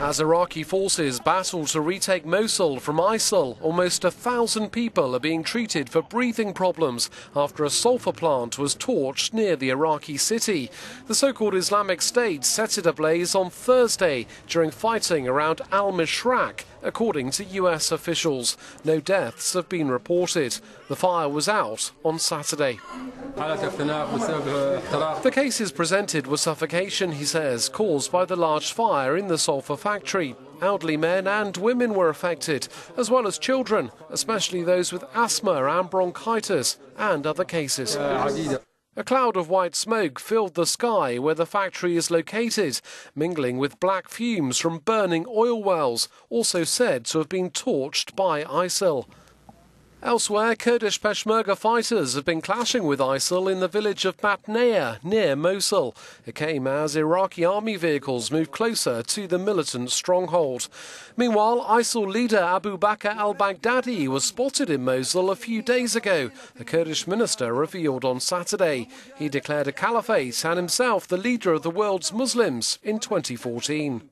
As Iraqi forces battle to retake Mosul from ISIL, almost 1,000 people are being treated for breathing problems after a sulfur plant was torched near the Iraqi city. The so-called Islamic State set it ablaze on Thursday during fighting around al-Mishraq, according to US officials. No deaths have been reported. The fire was out on Saturday. The cases presented were suffocation, he says, caused by the large fire in the sulfur factory. Elderly men and women were affected, as well as children, especially those with asthma and bronchitis, and other cases. A cloud of white smoke filled the sky where the factory is located, mingling with black fumes from burning oil wells, also said to have been torched by ISIL. Elsewhere, Kurdish Peshmerga fighters have been clashing with ISIL in the village of Batnaya, near Mosul. It came as Iraqi army vehicles moved closer to the militant stronghold. Meanwhile, ISIL leader Abu Bakr al-Baghdadi was spotted in Mosul a few days ago, the Kurdish minister revealed on Saturday. He declared a caliphate and himself the leader of the world's Muslims in 2014.